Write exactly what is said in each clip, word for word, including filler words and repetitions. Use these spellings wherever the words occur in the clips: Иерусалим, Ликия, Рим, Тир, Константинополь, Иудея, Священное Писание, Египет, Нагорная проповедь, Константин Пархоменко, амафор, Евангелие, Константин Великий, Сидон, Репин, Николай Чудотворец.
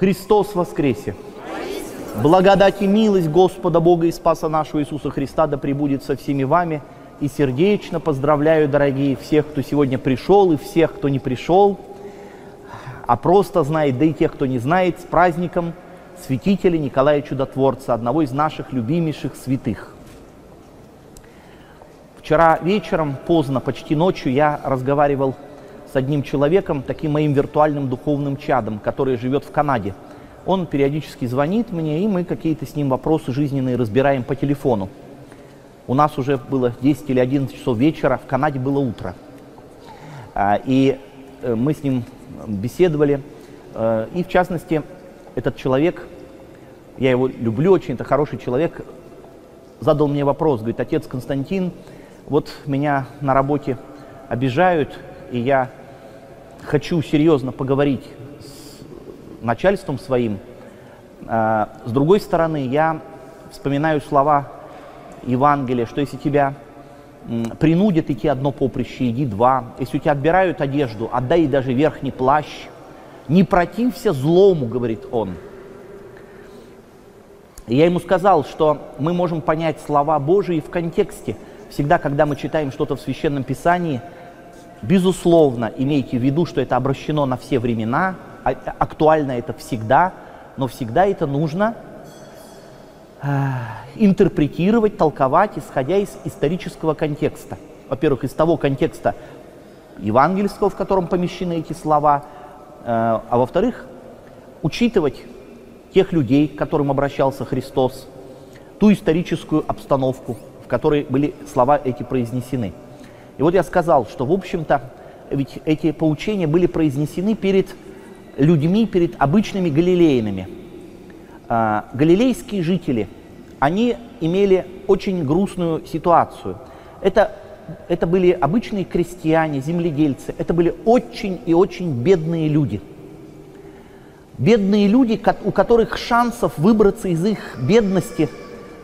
Христос воскресе! Благодать и милость Господа Бога и Спаса нашего Иисуса Христа да пребудет со всеми вами. И сердечно поздравляю, дорогие, всех, кто сегодня пришел, и всех, кто не пришел, а просто знает, да и тех, кто не знает, с праздником святителя Николая Чудотворца, одного из наших любимейших святых. Вчера вечером, поздно, почти ночью, я разговаривал с одним человеком, таким моим виртуальным духовным чадом, который живет в Канаде. Он периодически звонит мне, и мы какие-то с ним вопросы жизненные разбираем по телефону. У нас уже было десять или одиннадцать часов вечера, в Канаде было утро. И мы с ним беседовали. И в частности, этот человек, я его люблю очень, это хороший человек, задал мне вопрос, говорит: отец Константин, вот меня на работе обижают, и я хочу серьезно поговорить с начальством своим. С другой стороны, я вспоминаю слова Евангелие, что если тебя принудят идти одно поприще, иди два. Если у тебя отбирают одежду, отдай ей даже верхний плащ. Не протився злому, говорит он. И я ему сказал, что мы можем понять слова Божии в контексте. Всегда, когда мы читаем что-то в Священном Писании, безусловно, имейте в виду, что это обращено на все времена, актуально это всегда, но всегда это нужно интерпретировать, толковать, исходя из исторического контекста. Во-первых, из того контекста евангельского, в котором помещены эти слова, а во-вторых, учитывать тех людей, к которым обращался Христос, ту историческую обстановку, в которой были слова эти произнесены. И вот я сказал, что, в общем-то, ведь эти поучения были произнесены перед людьми, перед обычными галилеянами. Галилейские жители, они имели очень грустную ситуацию. Это, это были обычные крестьяне, земледельцы, это были очень и очень бедные люди. Бедные люди, у которых шансов выбраться из их бедности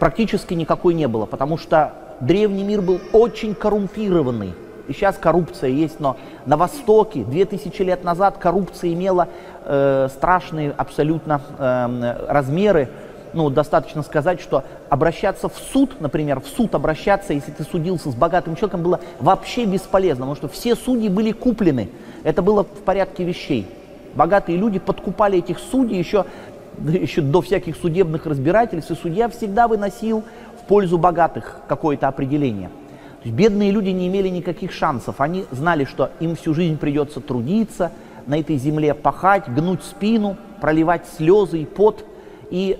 практически никакой не было, потому что древний мир был очень коррумпированный. И сейчас коррупция есть, но на Востоке две тысячи лет назад коррупция имела э, страшные абсолютно э, размеры. Ну, достаточно сказать, что обращаться в суд, например, в суд обращаться, если ты судился с богатым человеком, было вообще бесполезно, потому что все судьи были куплены. Это было в порядке вещей. Богатые люди подкупали этих судей еще, еще до всяких судебных разбирательств, и судья всегда выносил в пользу богатых какое-то определение. То есть бедные люди не имели никаких шансов, они знали, что им всю жизнь придется трудиться, на этой земле пахать, гнуть спину, проливать слезы и пот. И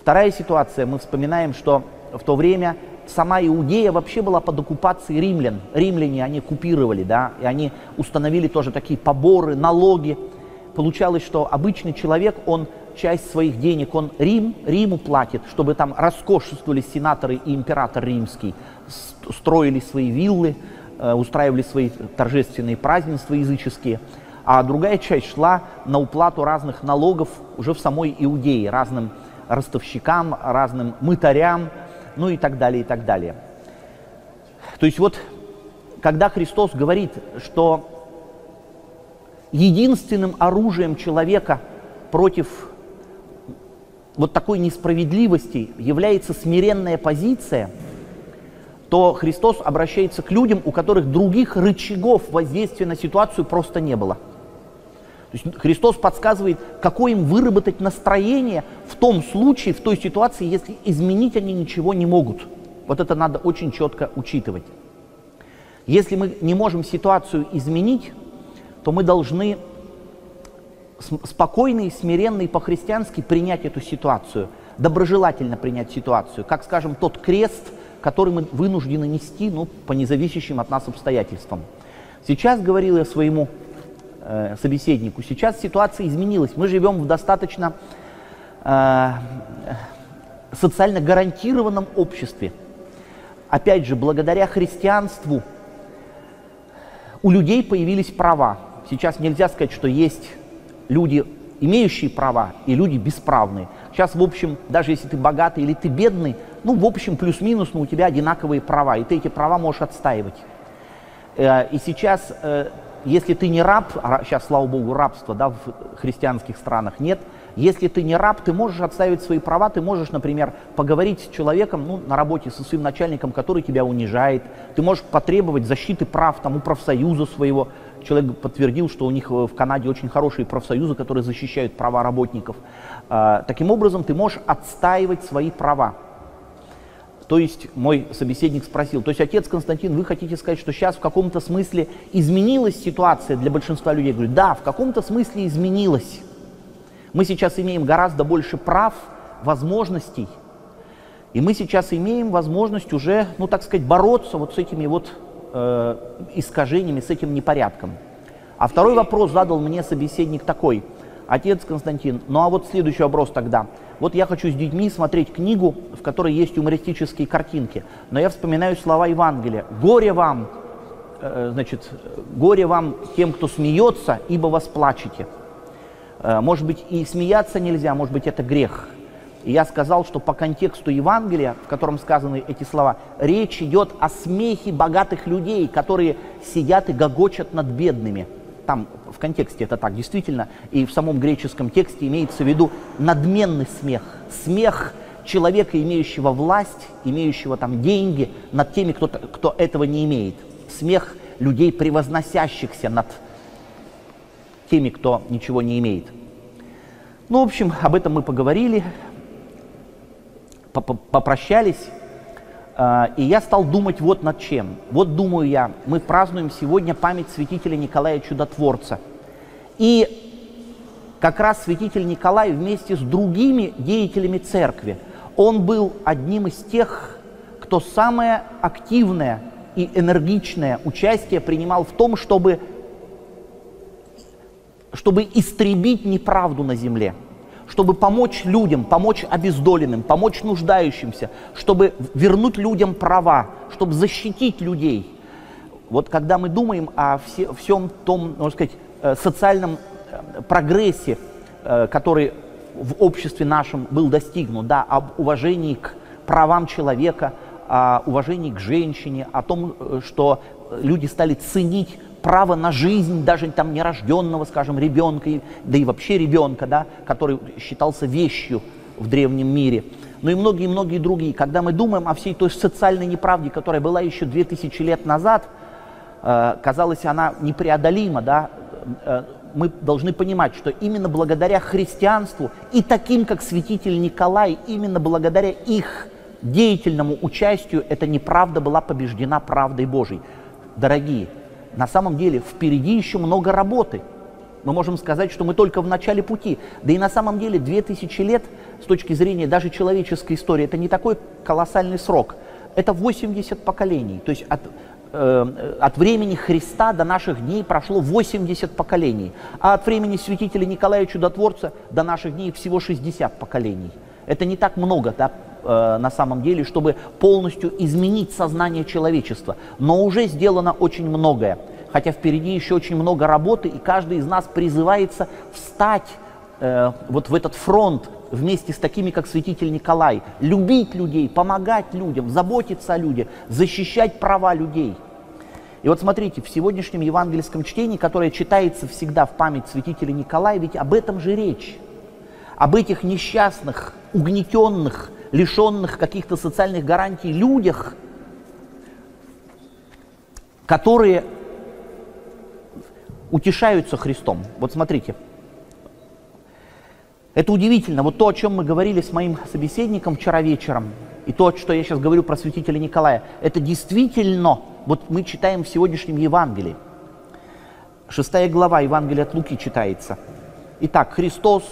вторая ситуация, мы вспоминаем, что в то время сама Иудея вообще была под оккупацией римлян. Римляне они купировали, да, и они установили тоже такие поборы, налоги. Получалось, что обычный человек, он часть своих денег, он Рим, Риму платит, чтобы там роскошествовали сенаторы и император римский, строили свои виллы, устраивали свои торжественные празднества языческие, а другая часть шла на уплату разных налогов уже в самой Иудее, разным ростовщикам, разным мытарям, ну и так далее, и так далее. То есть вот, когда Христос говорит, что единственным оружием человека против вот такой несправедливости является смиренная позиция, то Христос обращается к людям, у которых других рычагов воздействия на ситуацию просто не было. То есть Христос подсказывает, какое им выработать настроение в том случае, в той ситуации, если изменить они ничего не могут. Вот это надо очень четко учитывать. Если мы не можем ситуацию изменить, то мы должны спокойный, смиренный, по-христиански принять эту ситуацию, доброжелательно принять ситуацию, как, скажем, тот крест, который мы вынуждены нести, ну, по независящим от нас обстоятельствам. Сейчас, говорил я своему э, собеседнику, сейчас ситуация изменилась. Мы живем в достаточно э, социально гарантированном обществе. Опять же, благодаря христианству у людей появились права. Сейчас нельзя сказать, что есть люди, имеющие права, и люди бесправные. Сейчас, в общем, даже если ты богатый или ты бедный, ну, в общем, плюс-минус, но у тебя одинаковые права, и ты эти права можешь отстаивать. И сейчас если ты не раб, а сейчас, слава богу, рабства, да, в христианских странах нет, если ты не раб, ты можешь отстаивать свои права, ты можешь, например, поговорить с человеком, ну, на работе со своим начальником, который тебя унижает, ты можешь потребовать защиты прав, там, у профсоюза своего. Человек подтвердил, что у них в Канаде очень хорошие профсоюзы, которые защищают права работников. Таким образом, ты можешь отстаивать свои права. То есть, мой собеседник спросил, то есть, отец Константин, вы хотите сказать, что сейчас в каком-то смысле изменилась ситуация для большинства людей? Я говорю, да, в каком-то смысле изменилась. Мы сейчас имеем гораздо больше прав, возможностей, и мы сейчас имеем возможность уже, ну, так сказать, бороться вот с этими вот э, искажениями, с этим непорядком. А второй вопрос задал мне собеседник такой: отец Константин, ну а вот следующий вопрос тогда. Вот я хочу с детьми смотреть книгу, в которой есть юмористические картинки, но я вспоминаю слова Евангелия. «Горе вам, э, значит, горе вам тем, кто смеется, ибо вас плачете». Может быть, и смеяться нельзя, может быть, это грех. И я сказал, что по контексту Евангелия, в котором сказаны эти слова, речь идет о смехе богатых людей, которые сидят и гогочат над бедными. Там в контексте это так, действительно, и в самом греческом тексте имеется в виду надменный смех. Смех человека, имеющего власть, имеющего там деньги, над теми, кто, кто этого не имеет. Смех людей, превозносящихся над теми, кто ничего не имеет. Ну, в общем, об этом мы поговорили, попрощались, э, и я стал думать вот над чем. Вот думаю я, мы празднуем сегодня память святителя Николая Чудотворца. И как раз святитель Николай вместе с другими деятелями церкви, он был одним из тех, кто самое активное и энергичное участие принимал в том, чтобы чтобы истребить неправду на земле, чтобы помочь людям, помочь обездоленным, помочь нуждающимся, чтобы вернуть людям права, чтобы защитить людей. Вот когда мы думаем о все, всем том, можно сказать, социальном прогрессе, который в обществе нашем был достигнут, да, об уважении к правам человека, о уважении к женщине, о том, что люди стали ценить право на жизнь даже там нерожденного, скажем, ребенка, да и вообще ребенка, да, который считался вещью в древнем мире. Но и многие-многие другие. Когда мы думаем о всей той социальной неправде, которая была еще две тысячи лет назад, э, казалось, она непреодолима, да, э, мы должны понимать, что именно благодаря христианству и таким, как святитель Николай, именно благодаря их деятельному участию эта неправда была побеждена правдой Божией. Дорогие, на самом деле впереди еще много работы. Мы можем сказать, что мы только в начале пути. Да и на самом деле две тысячи лет с точки зрения даже человеческой истории это не такой колоссальный срок. Это восемьдесят поколений. То есть от, э, от времени Христа до наших дней прошло восемьдесят поколений. А от времени святителя Николая Чудотворца до наших дней всего шестьдесят поколений. Это не так много, да, э, на самом деле, чтобы полностью изменить сознание человечества. Но уже сделано очень многое, хотя впереди еще очень много работы, и каждый из нас призывается встать э, вот в этот фронт вместе с такими, как святитель Николай, любить людей, помогать людям, заботиться о людях, защищать права людей. И вот смотрите, в сегодняшнем евангельском чтении, которое читается всегда в память святителя Николая, ведь об этом же речь, об этих несчастных, угнетенных, лишенных каких-то социальных гарантий людях, которые утешаются Христом. Вот смотрите, это удивительно. Вот то, о чем мы говорили с моим собеседником вчера вечером, и то, что я сейчас говорю про святителя Николая, это действительно, вот мы читаем в сегодняшнем Евангелии. Шестая глава Евангелия от Луки читается. Итак, Христос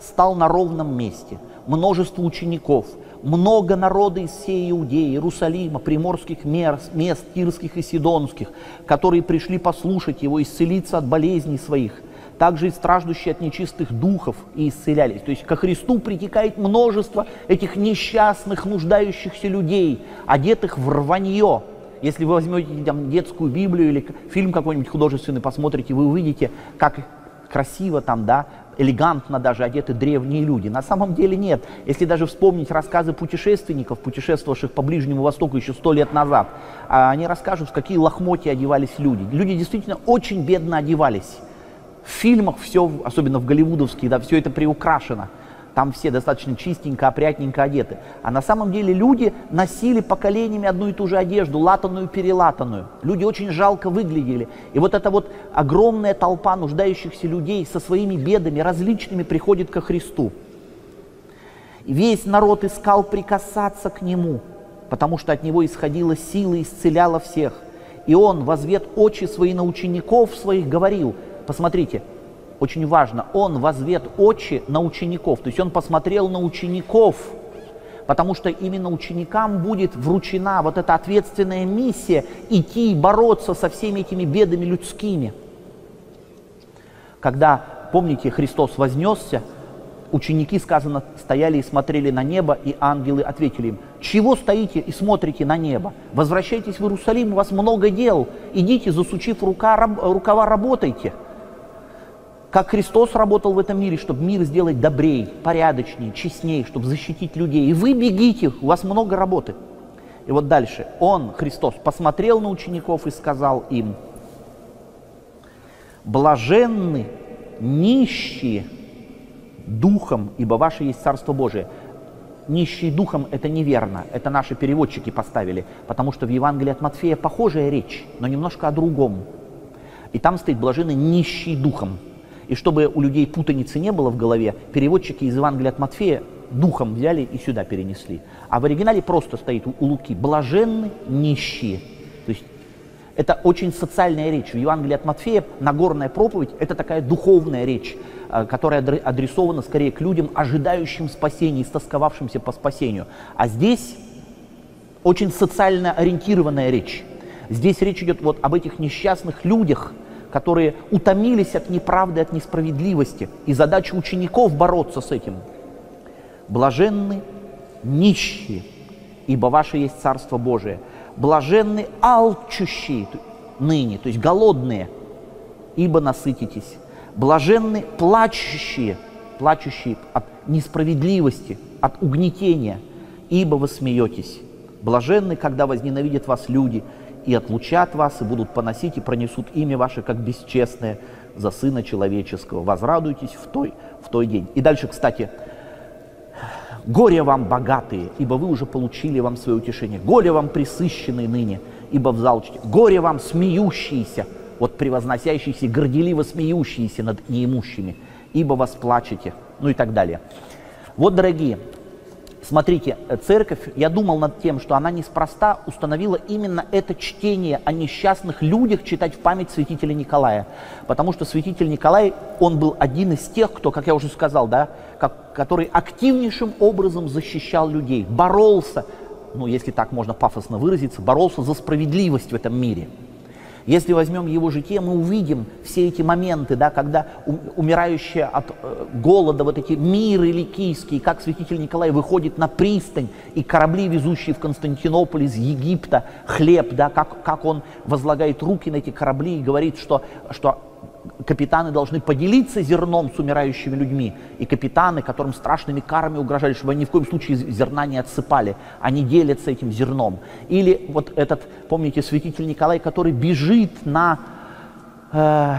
стал на ровном месте, множество учеников, много народа из всей Иудеи, Иерусалима, приморских мест, тирских и сидонских, которые пришли послушать его, исцелиться от болезней своих, также и страждущие от нечистых духов и исцелялись. То есть ко Христу притекает множество этих несчастных, нуждающихся людей, одетых в рванье. Если вы возьмете там детскую Библию или фильм какой-нибудь художественный посмотрите, вы увидите, как красиво там, да, элегантно даже одеты древние люди. На самом деле нет. Если даже вспомнить рассказы путешественников, путешествовавших по Ближнему Востоку еще сто лет назад, они расскажут, в какие лохмотья одевались люди. Люди действительно очень бедно одевались. В фильмах все, особенно в голливудовских, да, все это приукрашено. Там все достаточно чистенько, опрятненько одеты. А на самом деле люди носили поколениями одну и ту же одежду, латаную, перелатанную. Люди очень жалко выглядели. И вот эта вот огромная толпа нуждающихся людей со своими бедами различными приходит ко Христу. И весь народ искал прикасаться к Нему, потому что от Него исходила сила, исцеляла всех. И Он, возвед очи свои на учеников своих, говорил, посмотрите, очень важно, он возвет очи на учеников, то есть он посмотрел на учеников, потому что именно ученикам будет вручена вот эта ответственная миссия идти и бороться со всеми этими бедами людскими. Когда, помните, Христос вознесся, ученики, сказано, стояли и смотрели на небо, и ангелы ответили им, чего стоите и смотрите на небо? Возвращайтесь в Иерусалим, у вас много дел, идите, засучив рукава, работайте. Как Христос работал в этом мире, чтобы мир сделать добрее, порядочнее, честнее, чтобы защитить людей. И вы бегите, у вас много работы. И вот дальше. Он, Христос, посмотрел на учеников и сказал им, блаженны нищие духом, ибо ваше есть Царство Божие. Нищие духом – это неверно, это наши переводчики поставили, потому что в Евангелии от Матфея похожая речь, но немножко о другом. И там стоит блаженны нищие духом. И чтобы у людей путаницы не было в голове, переводчики из Евангелия от Матфея духом взяли и сюда перенесли. А в оригинале просто стоит у Луки «блаженны нищие». То есть это очень социальная речь. В Евангелии от Матфея Нагорная проповедь – это такая духовная речь, которая адресована скорее к людям, ожидающим спасения, истосковавшимся по спасению. А здесь очень социально ориентированная речь. Здесь речь идет вот об этих несчастных людях, которые утомились от неправды, от несправедливости, и задача учеников бороться с этим. Блаженны нищие, ибо ваше есть Царство Божие. Блаженны алчущие ныне, то есть голодные, ибо насытитесь. Блаженны плачущие, плачущие от несправедливости, от угнетения, ибо вы смеетесь. Блаженны, когда возненавидят вас люди, и отлучат вас, и будут поносить, и пронесут имя ваше, как бесчестное, за Сына Человеческого. Возрадуйтесь в той, в той день. И дальше, кстати, горе вам, богатые, ибо вы уже получили вам свое утешение. Горе вам, пресыщенные ныне, ибо взалчите. Горе вам, смеющиеся, вот превозносящиеся, горделиво смеющиеся над неимущими, ибо вас плачете, ну и так далее. Вот, дорогие, смотрите, церковь, я думал над тем, что она неспроста установила именно это чтение о несчастных людях читать в память святителя Николая. Потому что святитель Николай, он был один из тех, кто, как я уже сказал, да, как, который активнейшим образом защищал людей, боролся, ну если так можно пафосно выразиться, боролся за справедливость в этом мире. Если возьмем его житие, мы увидим все эти моменты, да, когда умирающие от голода вот эти миры ликийские, как святитель Николай выходит на пристань, и корабли, везущие в Константинополь из Египта хлеб, да, как, как он возлагает руки на эти корабли и говорит, что, что капитаны должны поделиться зерном с умирающими людьми. И капитаны, которым страшными карами угрожали, чтобы они ни в коем случае зерна не отсыпали, они делятся этим зерном. Или вот этот, помните, святитель Николай, который бежит на э,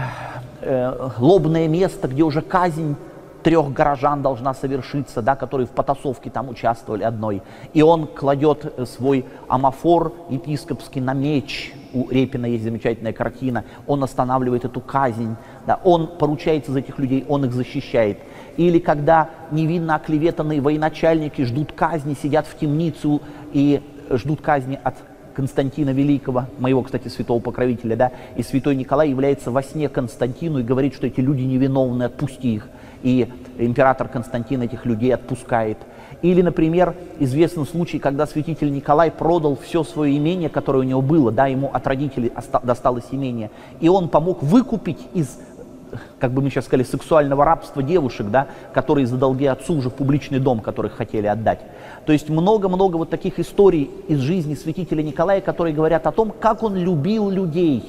э, лобное место, где уже казнь трех горожан должна совершиться, да, которые в потасовке там участвовали одной. И он кладет свой амафор епископский на меч. У Репина есть замечательная картина. Он останавливает эту казнь. Да, он поручается за этих людей, он их защищает. Или когда невинно оклеветанные военачальники ждут казни, сидят в темницу и ждут казни от Константина Великого, моего, кстати, святого покровителя. Да, и святой Николай является во сне Константину и говорит, что эти люди невиновны, отпусти их. И император Константин этих людей отпускает. Или, например, известен случай, когда святитель Николай продал все свое имение, которое у него было, да, ему от родителей досталось имение, и он помог выкупить из, как бы мы сейчас сказали, сексуального рабства девушек, да, которые за долги отцу уже в публичный дом, который хотели отдать. То есть много-много вот таких историй из жизни святителя Николая, которые говорят о том, как он любил людей.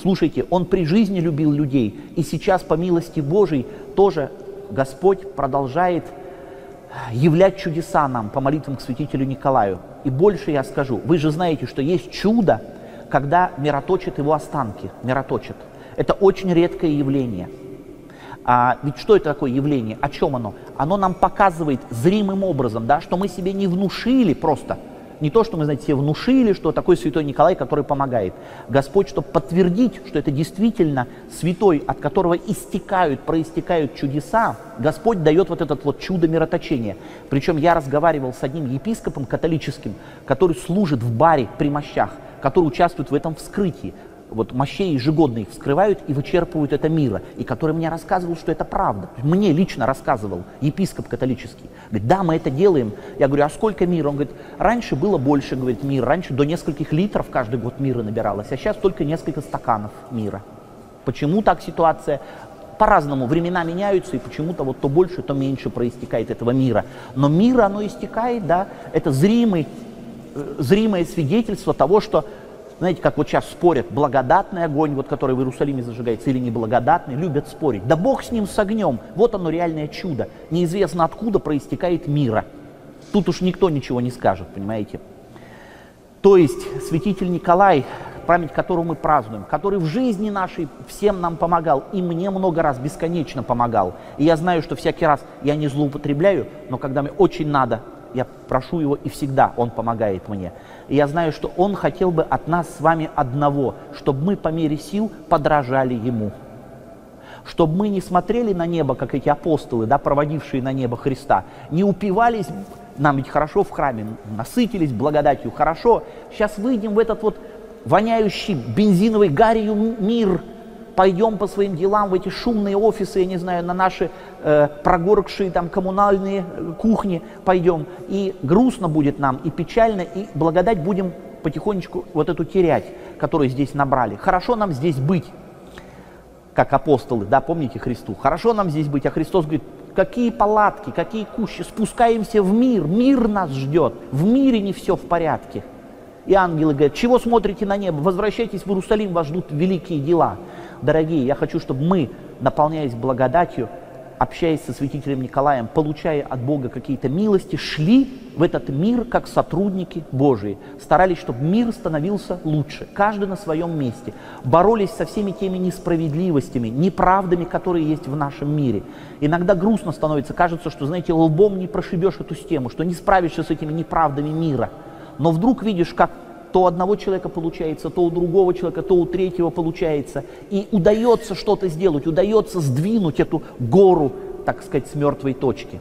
Слушайте, он при жизни любил людей, и сейчас, по милости Божией, тоже Господь продолжает являть чудеса нам по молитвам к святителю Николаю. И больше я скажу, вы же знаете, что есть чудо, когда мироточат его останки, мироточат. Это очень редкое явление. А ведь что это такое явление? О чем оно? Оно нам показывает зримым образом, да, что мы себе не внушили просто. Не то, что мы, знаете, себе внушили, что такой святой Николай, который помогает. Господь, чтобы подтвердить, что это действительно святой, от которого истекают, проистекают чудеса, Господь дает вот это вот чудо мироточения. Причем я разговаривал с одним епископом католическим, который служит в баре при мощах, который участвует в этом вскрытии. Вот мощей ежегодно их вскрывают и вычерпывают это мира, и который мне рассказывал, что это правда. Мне лично рассказывал епископ католический. Говорит, да, мы это делаем. Я говорю, а сколько мира? Он говорит, раньше было больше, говорит, мира. Раньше до нескольких литров каждый год мира набиралось, а сейчас только несколько стаканов мира. Почему так ситуация? По-разному. Времена меняются, и почему-то вот то больше, то меньше проистекает этого мира. Но мир, оно истекает, да. Это зримый, зримое свидетельство того, что... Знаете, как вот сейчас спорят, благодатный огонь, вот, который в Иерусалиме зажигается, или неблагодатный, любят спорить. Да бог с ним, с огнем. Вот оно, реальное чудо. Неизвестно откуда проистекает мира. Тут уж никто ничего не скажет, понимаете. То есть святитель Николай, память которого мы празднуем, который в жизни нашей всем нам помогал, и мне много раз бесконечно помогал. И я знаю, что всякий раз я не злоупотребляю, но когда мне очень надо, я прошу его, и всегда он помогает мне. И я знаю, что он хотел бы от нас с вами одного, чтобы мы по мере сил подражали ему. Чтобы мы не смотрели на небо, как эти апостолы, да, проводившие на небо Христа, не упивались, нам ведь хорошо в храме, насытились благодатью, хорошо. Сейчас выйдем в этот вот воняющий бензиновой гарью мир, пойдем по своим делам в эти шумные офисы, я не знаю, на наши э, прогоркшие там коммунальные кухни пойдем. И грустно будет нам, и печально, и благодать будем потихонечку вот эту терять, которую здесь набрали. Хорошо нам здесь быть, как апостолы, да, помните Христу? Хорошо нам здесь быть, а Христос говорит, какие палатки, какие кущи, спускаемся в мир, мир нас ждет, в мире не все в порядке. И ангелы говорят, чего смотрите на небо, возвращайтесь в Иерусалим, вас ждут великие дела. Дорогие, я хочу, чтобы мы, наполняясь благодатью, общаясь со святителем Николаем, получая от Бога какие-то милости, шли в этот мир как сотрудники Божии. Старались, чтобы мир становился лучше, каждый на своем месте. Боролись со всеми теми несправедливостями, неправдами, которые есть в нашем мире. Иногда грустно становится, кажется, что, знаете, лбом не прошибешь эту тему, что не справишься с этими неправдами мира. Но вдруг видишь, как то у одного человека получается, то у другого человека, то у третьего получается. И удается что-то сделать, удается сдвинуть эту гору, так сказать, с мертвой точки.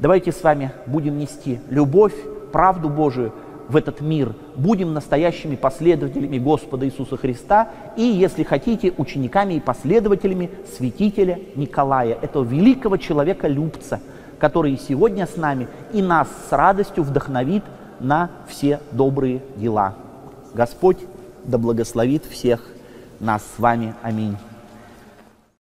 Давайте с вами будем нести любовь, правду Божию в этот мир. Будем настоящими последователями Господа Иисуса Христа и, если хотите, учениками и последователями святителя Николая, этого великого человека-любца, который сегодня с нами и нас с радостью вдохновит на все добрые дела. Господь да благословит всех нас с вами. Аминь.